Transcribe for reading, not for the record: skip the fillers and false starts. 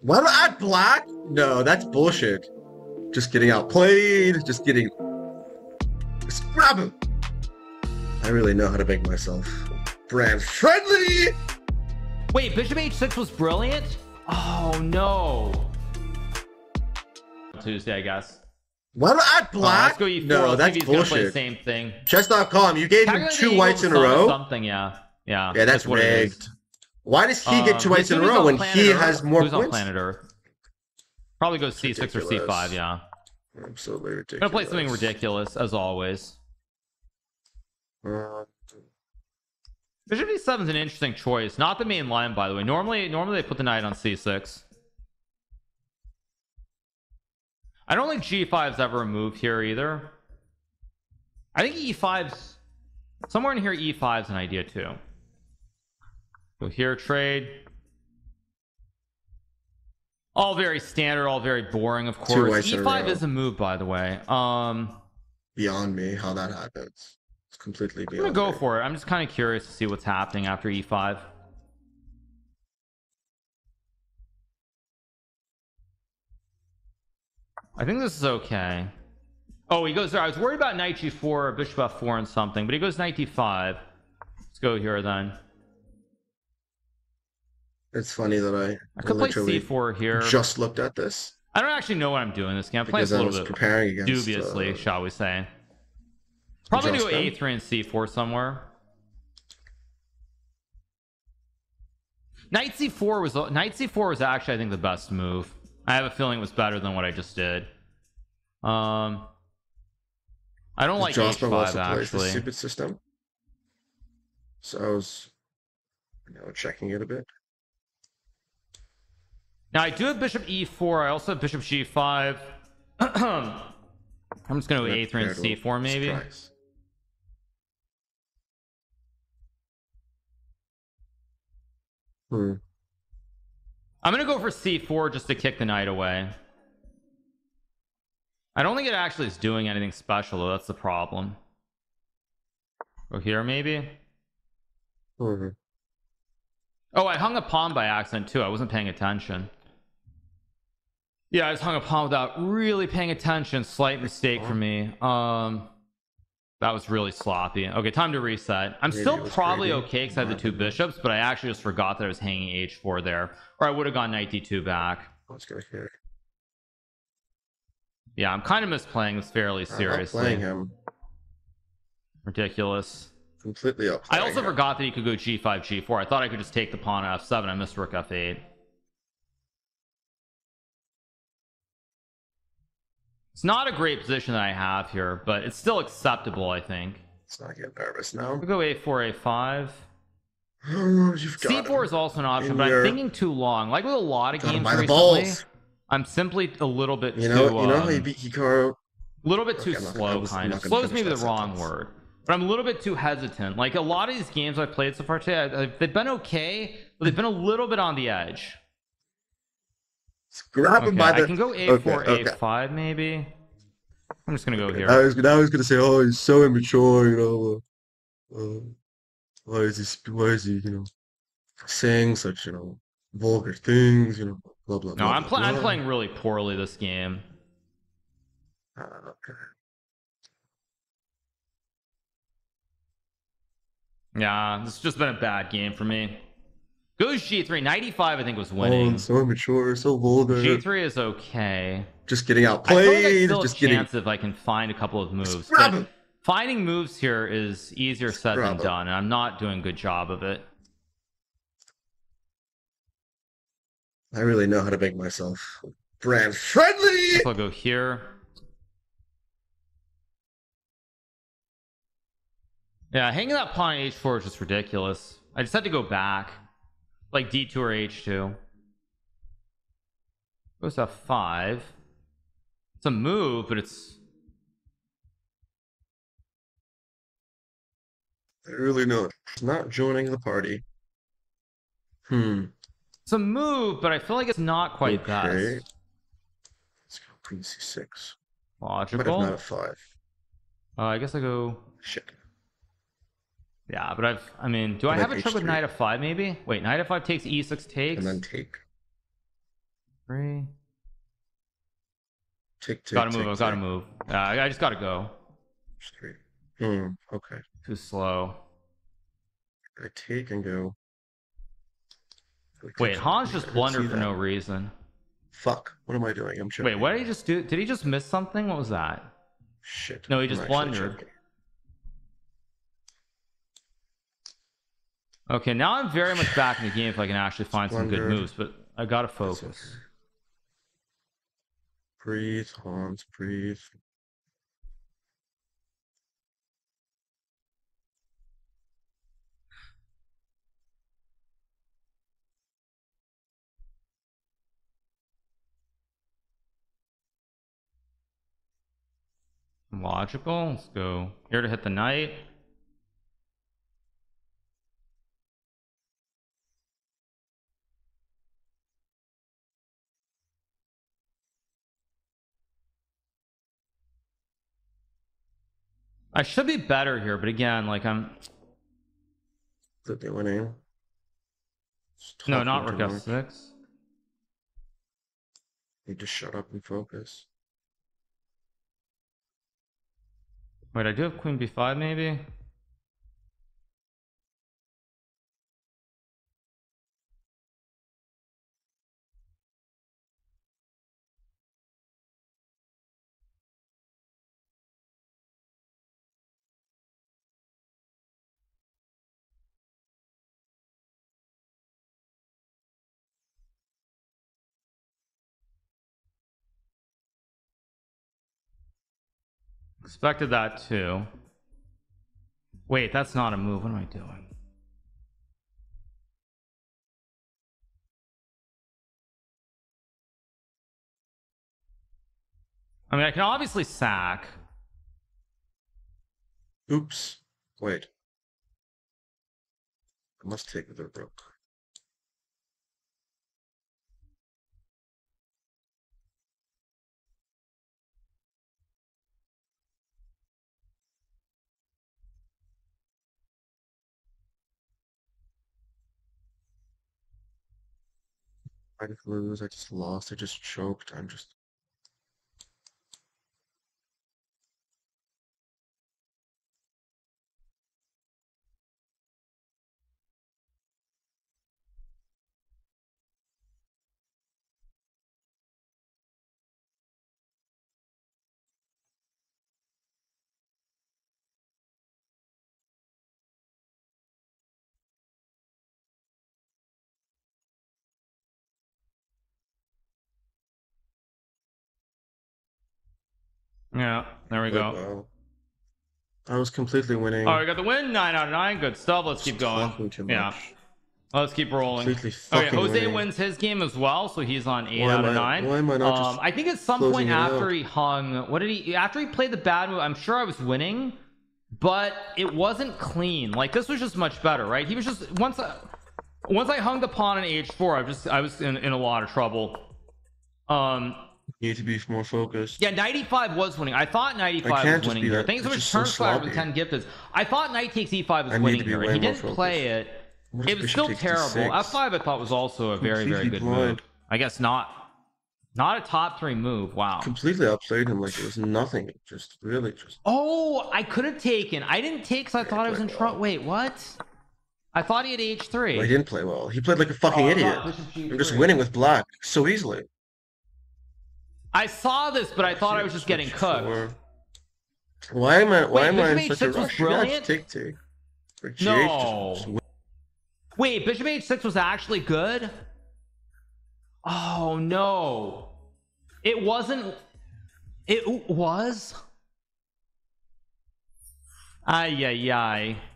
Why not add black? No, that's bullshit. Just getting outplayed, just getting... Just grab him! I really know how to make myself brand friendly! Wait, bishop h6 was brilliant? Oh, no. Tuesday, I guess. Why not add black? Let's go E4. No, that's bullshit. Same thing. Chess.com, you gave him two whites in a row? Something, yeah. Yeah, yeah, that's rigged. Why does he get two whites in a row when he has more points? Who's on planet Earth? Probably goes C6 or C5, yeah. Absolutely ridiculous. I'm gonna play something ridiculous, as always. Bishop D7 is an interesting choice. Not the main line, by the way. Normally they put the knight on C6. I don't think G5's ever moved here either. I think E5's... Somewhere in here, E5's an idea, too. Go here, trade. All very standard, all very boring, of course. E5 is a move, by the way. Beyond me, how that happens. It's completely beyond me. I'm gonna go for it. I'm just kind of curious to see what's happening after E5. I think this is okay. Oh, he goes there. I was worried about knight g4 or bishop f4 and something, but he goes knight d5. Let's go here then. It's funny that I could play c4 here. Just looked at this. I don't actually know what I'm doing this game. I'm playing a little bit dubiously, shall we say. Probably do a3 and c4 somewhere. Knight c4 was actually, I think, the best move. I have a feeling it was better than what I just did. I don't like h5 actually. Stupid system. So I was, checking it a bit. Now I do have bishop e4. I also have bishop g5. I'm just going to go a3 and c4 maybe. Surprise. I'm going to go for c4 just to kick the knight away. I don't think it actually is doing anything special, though. That's the problem. Go here, maybe? Oh, I hung a pawn by accident, too. I wasn't paying attention. Yeah, I just hung a pawn without really paying attention. Slight mistake for me. That was really sloppy. Okay, time to reset. I'm still probably okay because I have the two bishops, but I actually just forgot that I was hanging h4 there, or I would have gone knight d2 back. Let's go here. Yeah, I'm kind of misplaying this fairly seriously. Playing him ridiculous. Completely up. I also forgot that he could go g5, g4. I thought I could just take the pawn at f7. I missed rook f8. It's not a great position that I have here, but it's still acceptable, I think. Let's not get nervous now. We'll go a4, a5. C4 is also an option, but I'm thinking too long. Like with a lot of games recently, I'm simply a little bit too... how you beat Hikaru? A little bit too slow, kind of. Slow is maybe the wrong word. But I'm a little bit too hesitant. Like a lot of these games I've played so far today, they've been okay, but they've been a little bit on the edge. Grab him by the... I can go a4, a5 maybe. I'm just going to go here. I was going to say, oh, he's so immature, why is he, saying such, vulgar things, blah, blah, blah. No, I'm playing really poorly this game. Okay. Yeah, this has just been a bad game for me. Goes G3, 95 I think was winning. Oh, so immature, so vulgar. G3 is okay. Just getting outplayed. I feel like there's still a chance if I can find a couple of moves. But finding moves here is easier said than done, and I'm not doing a good job of it. I really know how to make myself brand friendly. I'll go here. Yeah, hanging that pawn on H4 is just ridiculous. I just had to go back. Like D2 or H2. Goes F5. It's a move, but it's... I really know it. It's not joining the party. It's a move, but I feel like it's not quite that. Let's go Queen C6. Logical. Might have not F5. I guess I go... Shit. Yeah, but do I have a trick with knight f5 maybe? Wait, knight f5 takes e6 takes. And then take. 3. Tick, tick, gotta move. Tick, I gotta move. I just gotta go. Straight. Okay. Too slow. I take and go. Wait, Hans just blundered for no reason. Fuck. What am I doing? I'm checking. Wait, what did he just do? Did he just miss something? What was that? Shit. No, he just blundered. Okay, now I'm very much back in the game if I can actually find some good moves, but I gotta focus. Okay. Breathe, Hans, breathe. Logical. Let's go here to hit the knight. I should be better here, but again, like I'm. That they went in. No, not rook f6. Need to shut up and focus. Wait, I do have queen b5, maybe? Expected that too. Wait, that's not a move. What am I doing? I mean, I can obviously sack. Oops. Wait. I must take the rook. I just lose, I just lost, I just choked, I'm just... Yeah, there we go. I was completely winning. Oh, we got the win. 9 out of 9. Good stuff. Let's keep going. Yeah, let's keep rolling. Okay, Jose wins his game as well, so he's on 8 out of 9. Why am I not just I think at some point after he hung, what did he? After he played the bad move, I'm sure I was winning, but it wasn't clean. Like this was just much better, right? He was just once I hung the pawn on h4, I was in a lot of trouble. Need to be more focused. Yeah, 95 was winning. I thought 95 was winning here. Thanks so much, turn flag with 10 gifted. I thought knight takes e5 was winning here. He didn't play it. It was still terrible. f5 I thought was also a very, very good move. I guess not a top 3 move. Wow. Completely outplayed him like it was nothing. Just really just. Oh, I could have taken. I didn't take because I thought I was in trouble. Wait, what? I thought he had h3. Well, he didn't play well. He played like a fucking idiot. I'm just winning with black so easily. I saw this, but I thought I was just getting cooked. Why am I? Why am I in such a rush? No. Wait, bishop h6 was actually good. Oh no, it wasn't. It was. Ay ay ay.